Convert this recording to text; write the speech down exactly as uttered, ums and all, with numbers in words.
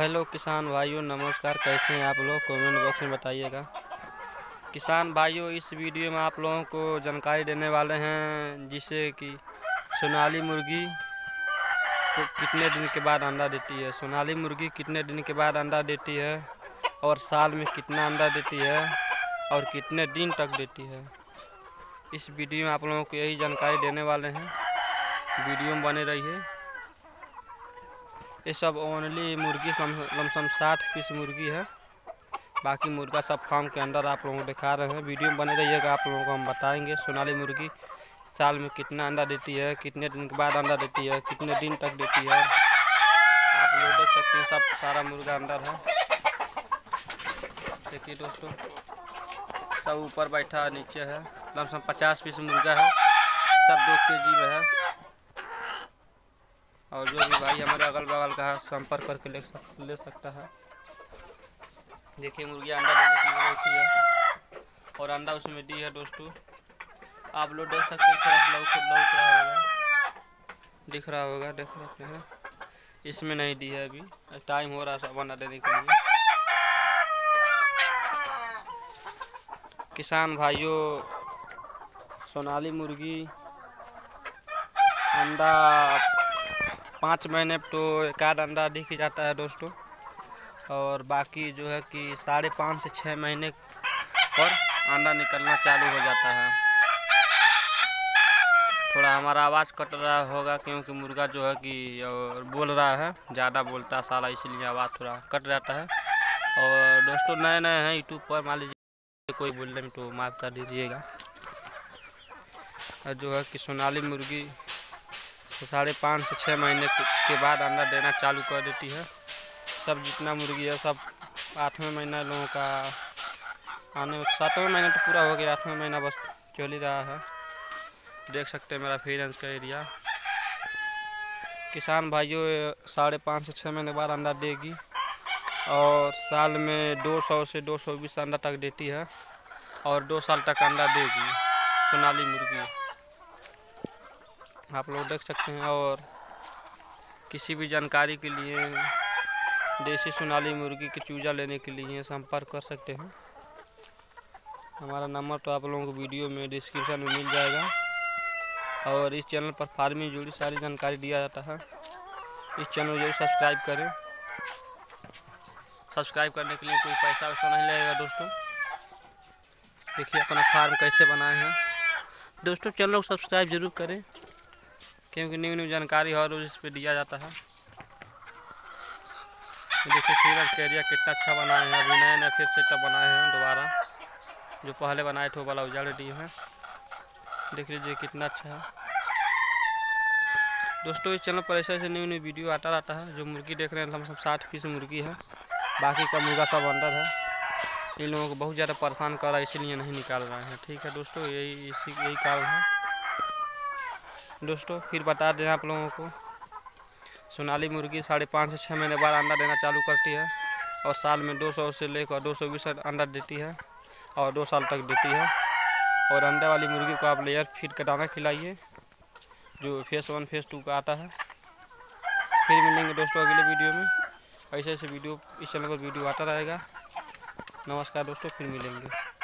Hello किसान भाइयों, नमस्कार। कैसे हैं आप लोग? कमेंट बॉक्स में बताइएगा। किसान भाइयों, इस वीडियो में आप लोगों को जानकारी देने वाले हैं जिससे कि सोनाली मुर्गी को कितने दिन के बाद अंडा देती है, सोनाली मुर्गी कितने दिन के बाद अंडा देती है और साल में कितना अंडा देती है और कितने दिन तक देती है। इस वीडियो में आप लोगों को यही जानकारी देने वाले हैं, वीडियो में बने रहिए। ये सब ओनली मुर्गी लमसम साठ पीस मुर्गी है, बाकी मुर्गा सब फार्म के अंदर आप लोगों को दिखा रहे हैं। वीडियो में बने रहिएगा, आप लोगों को हम बताएंगे सोनाली मुर्गी साल में कितना अंडा देती है, कितने दिन के बाद अंडा देती है, कितने दिन तक देती है। आप लोग देख सकते हैं सब सारा मुर्गा अंदर है। देखिए दोस्तों, सब ऊपर बैठा नीचे है। लमसम पचास पीस मुर्गा है, सब दो के जी में है। और जो भी भाई हमारे अगल बगल का संपर्क करके ले, सक, ले सकता है। देखिए मुर्गी अंडा देने के लिए उठी है और अंडा उसमें दी है। दोस्तों आप लोग देख सकते हैं, थोड़ा लौक दिख रहा होगा, देख सकते हैं। इसमें नहीं दी है, अभी टाइम हो रहा है सब अंडा देने के लिए। किसान भाइयों, सोनाली मुर्गी अंडा पाँच महीने तो एक आध अंडा दिख जाता है दोस्तों, और बाकी जो है कि साढ़े पाँच से छः महीने पर अंडा निकलना चालू हो जाता है। थोड़ा हमारा आवाज़ कट रहा होगा क्योंकि मुर्गा जो है कि और बोल रहा है, ज़्यादा बोलता है साला, इसलिए आवाज़ थोड़ा कट जाता है। और दोस्तों नए नए हैं यूट्यूब पर, मान लीजिए कोई बोलने में तो माफ़ कर दीजिएगा। और जो है कि सोनाली मुर्गी तो साढ़े पाँच से छः महीने के बाद अंडा देना चालू कर देती है। सब जितना मुर्गी है सब आठवें महीना लोगों का आने, सातवें महीना तो पूरा हो गया, आठवें महीना बस चल ही रहा है। देख सकते हैं मेरा फ्रेंड्स का एरिया। किसान भाइयों, साढ़े पाँच से छः महीने बाद अंडा देगी और साल में दो सौ से दो सौ बीस अंडा तक देती है और दो साल तक अंडा देगी सोनाली मुर्गी। आप लोग देख सकते हैं। और किसी भी जानकारी के लिए देसी सोनाली मुर्गी के चूजा लेने के लिए संपर्क कर सकते हैं। हमारा नंबर तो आप लोगों को वीडियो में डिस्क्रिप्शन में मिल जाएगा। और इस चैनल पर फार्मिंग जुड़ी सारी जानकारी दिया जाता है। इस चैनल को सब्सक्राइब करें। सब्सक्राइब करने के लिए कोई पैसा वैसा नहीं लगेगा दोस्तों। देखिए अपना फार्म कैसे बनाए हैं दोस्तों। चैनल को सब्सक्राइब जरूर करें क्योंकि न्यू न्यू जानकारी हर रोज इस पर दिया जाता है। देखिए सूरज का एरिया कितना अच्छा बनाए हैं, अभी नए नए फिर से तब बनाए हैं दोबारा, जो पहले बनाए थे वो वाला उजाड़ दिए हैं। देख लीजिए कितना अच्छा है दोस्तों। इस चैनल पर ऐसे ऐसे न्यू न्यू वीडियो आता रहता है। जो मुर्गी देख रहे हैं हम सब साठ पीस मुर्गी है, बाकी का मुर्गा सब अंदर है। इन लोगों को बहुत ज़्यादा परेशान कर रहा है, इसीलिए नहीं निकाल रहे हैं। ठीक है दोस्तों, यही इसी यही कारण है दोस्तों। फिर बता दें आप लोगों को, सोनाली मुर्गी साढ़े पाँच से छः महीने बाद अंडा देना चालू करती है और साल में दो सौ से लेकर दो सौ बीस अंडा देती है और दो साल तक देती है। और अंडा वाली मुर्गी को आप लेयर फीड का दाना खिलाइए, जो फेस वन फेस टू का आता है। फिर मिलेंगे दोस्तों अगले वीडियो में। ऐसे ऐसे वीडियो इस चैनल पर वीडियो आता रहेगा। नमस्कार दोस्तों, फिर मिलेंगे।